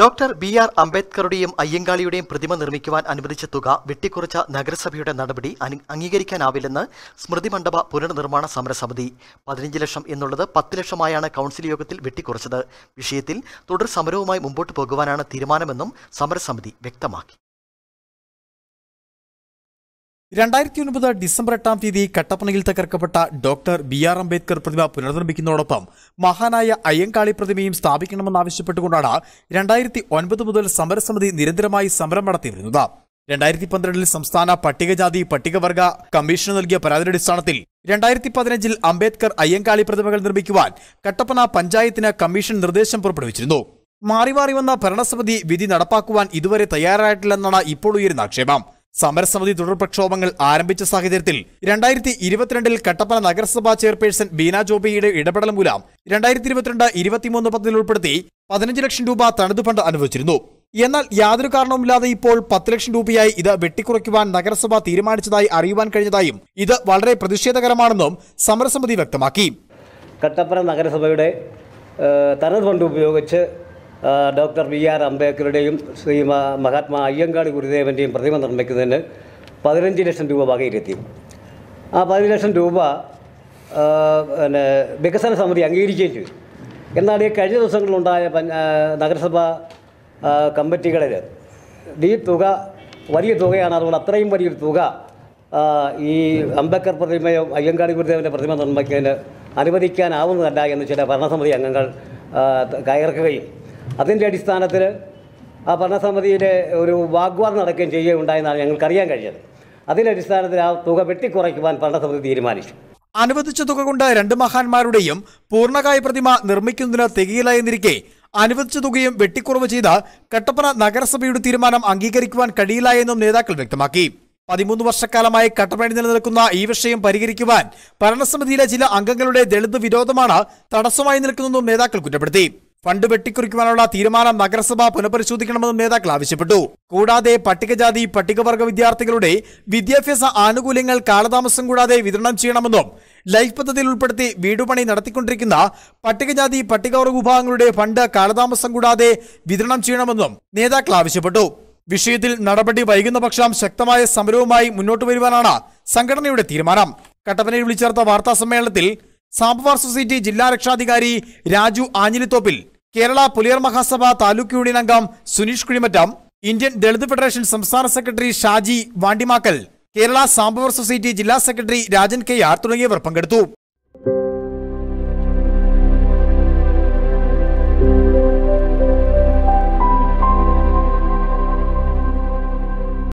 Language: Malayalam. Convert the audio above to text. ഡോക്ടർ ബി ആർ അംബേദ്കറുടെയും അയ്യങ്കാളിയുടെയും പ്രതിമ നിർമ്മിക്കുവാൻ അനുവദിച്ച തുക വെട്ടിക്കുറച്ച നഗരസഭയുടെ നടപടി അംഗീകരിക്കാനാവില്ലെന്ന് സ്മൃതി മണ്ഡപ പുനർനിർമ്മാണ സമരസമിതി. 15 ലക്ഷം എന്നുള്ളത് 10 ലക്ഷമായാണ് കൗൺസിൽ യോഗത്തിൽ വെട്ടിക്കുറച്ചത്. വിഷയത്തിൽ തുടർ സമരവുമായി മുമ്പോട്ട് പോകുവാനാണ് തീരുമാനമെന്നും സമരസമിതി വ്യക്തമാക്കി. 2009 ഡിസംബർ 8-ാം തീയതി കട്ടപ്പനയിൽ തകർക്കപ്പെട്ട ഡോക്ടർ ബി ആർ അംബേദ്കർ പ്രതിമ പുനർനിർമ്മിക്കുന്നതോടൊപ്പം മഹാനായ അയ്യങ്കാളി പ്രതിമയും സ്ഥാപിക്കണമെന്നാവശ്യപ്പെട്ടുകൊണ്ടാണ് 2009 മുതൽ സമരസമിതി നിരന്തരമായി സമരം നടത്തിവരുന്നത്. 2012-ൽ സംസ്ഥാന പട്ടികജാതി പട്ടികവർഗ കമ്മീഷന് നൽകിയ പരാതിയുടെ അടിസ്ഥാനത്തിൽ 2015-ൽ അംബേദ്കർ അയ്യങ്കാളി പ്രതിമകൾ നിർമ്മിക്കുവാൻ കട്ടപ്പന പഞ്ചായത്തിന് കമ്മീഷൻ നിർദ്ദേശം പുറപ്പെടുവിച്ചിരുന്നു. മാറി വന്ന ഭരണസമിതി വിധി നടപ്പാക്കുവാൻ ഇതുവരെ തയ്യാറായിട്ടില്ലെന്നാണ് ഇപ്പോൾ ഉയരുന്ന ആക്ഷേപം. സമരസമിതി തുടർ പ്രക്ഷോഭങ്ങൾ ആരംഭിച്ച സാഹചര്യത്തിൽ 2022-ൽ കട്ടപ്പന നഗരസഭാ ചെയർപേഴ്സൺ ബീന ജോബിയുടെ ഇടപെടൽ മൂലം 2022-23 പദ്ധതിയിൽ ഉൾപ്പെടുത്തി 15 ലക്ഷം രൂപ തനതു ഫണ്ട് അനുവദിച്ചിരുന്നു. എന്നാൽ യാതൊരു കാരണവുമില്ലാതെ ഇപ്പോൾ 10 ലക്ഷം രൂപയായി ഇത് വെട്ടിക്കുറയ്ക്കുവാൻ നഗരസഭ തീരുമാനിച്ചതായി അറിയുവാൻ കഴിഞ്ഞതായും ഇത് വളരെ പ്രതിഷേധകരമാണെന്നും സമരസമിതി വ്യക്തമാക്കി. കട്ടപ്പന നഗരസഭയുടെ തനതു ഫണ്ട് ഉപയോഗിച്ച് ഡോക്ടർ ബി ആർ അംബേദ്കറുടെയും ശ്രീ മഹാത്മാ അയ്യങ്കാളി ഗുരുദേവൻ്റെയും പ്രതിമ നിർമ്മിക്കുന്നതിന് 15 ലക്ഷം രൂപ വകയിരുത്തി. ആ 15 ലക്ഷം രൂപ പിന്നെ വികസന സമിതി അംഗീകരിക്കുകയും ചെയ്തു. എന്നാൽ ഈ കഴിഞ്ഞ ദിവസങ്ങളിലുണ്ടായ നഗരസഭാ കമ്മിറ്റികളിൽ ഈ തുക വലിയ തുകയാണ്. അതുകൊണ്ട് അത്രയും വലിയൊരു തുക ഈ അംബേദ്കർ പ്രതിമയോ അയ്യങ്കാളി ഗുരുദേവൻ്റെ പ്രതിമ നിർമ്മിക്കുന്നതിന് അനുവദിക്കാനാവുന്നതല്ല എന്ന് ചില ഭരണസമിതി അംഗങ്ങൾ കയർക്കുകയും അതിൻ്റെ അടിസ്ഥാനത്തിൽ ആ ഭരണസമിതിയുടെ ഒരു വാഗ്വാദം നടക്കുകയും ചെയ്യുകയുണ്ടായെന്നാണ് ഞങ്ങൾക്കറിയാൻ കഴിഞ്ഞത്. അതിൻ്റെ അടിസ്ഥാനത്തിൽ ആ തുക വെട്ടിക്കുറയ്ക്കുവാൻ ഭരണസമിതി തീരുമാനിച്ചു. അനുവദിച്ച തുക കൊണ്ട് 2 മഹാന്മാരുടെയും പൂർണ്ണകായ പ്രതിമ നിർമ്മിക്കുന്നതിന് തികയില്ല എന്നിരിക്കെ അനുവദിച്ച തുകയും വെട്ടിക്കുറവ് ചെയ്ത കട്ടപ്പന നഗരസഭയുടെ തീരുമാനം അംഗീകരിക്കുവാൻ കഴിയില്ല എന്നും നേതാക്കൾ വ്യക്തമാക്കി. 13 വർഷക്കാലമായി കട്ടപ്പനയിൽ നിലനിൽക്കുന്ന ഈ വിഷയം പരിഹരിക്കുവാൻ ഭരണസമിതിയിലെ ചില അംഗങ്ങളുടെ ദളിത് വിരോധമാണ് തടസ്സമായി നിൽക്കുന്നതെന്നും നേതാക്കൾ കുറ്റപ്പെടുത്തി. ഫണ്ട് വെട്ടിക്കുറിക്കുവാനുള്ള തീരുമാനം നഗരസഭ പുനഃപരിശോധിക്കണമെന്നും നേതാക്കൾ ആവശ്യപ്പെട്ടു. കൂടാതെ പട്ടികജാതി പട്ടികവർഗ വിദ്യാർത്ഥികളുടെ വിദ്യാഭ്യാസ ആനുകൂല്യങ്ങൾ കാലതാമസം കൂടാതെ വിതരണം ചെയ്യണമെന്നും ലൈഫ് പദ്ധതിയിൽ ഉൾപ്പെടുത്തി വീടുപണി നടത്തിക്കൊണ്ടിരിക്കുന്ന പട്ടികജാതി പട്ടികവർഗ വിഭാഗങ്ങളുടെ ഫണ്ട് കാലതാമസം കൂടാതെ വിതരണം ചെയ്യണമെന്നും നേതാക്കൾ ആവശ്യപ്പെട്ടു. വിഷയത്തിൽ നടപടി വൈകുന്ന പക്ഷം ശക്തമായ സമരവുമായി മുന്നോട്ട് വരുവാനാണ് സംഘടനയുടെ തീരുമാനം. കട്ടപ്പനയിൽ വിളിച്ചേർത്ത വാർത്താ സമ്മേളനത്തിൽ സാംബവാർ സൊസൈറ്റി ജില്ലാ രക്ഷാധികാരി രാജു ആഞ്ഞിലിത്തോപ്പിൽ, കേരള പുലിയർ മഹാസഭ താലൂക്ക് യൂണിയൻ അംഗം സുനീഷ് കുഴിമറ്റം, ഇന്ത്യൻ ദളിത് ഫെഡറേഷൻ സംസ്ഥാന സെക്രട്ടറി ഷാജി വാണ്ടിമാക്കൽ, കേരള സാംബവാർ സൊസൈറ്റി ജില്ലാ സെക്രട്ടറി രാജൻ കെ ആർ തുടങ്ങിയവർ പങ്കെടുത്തു.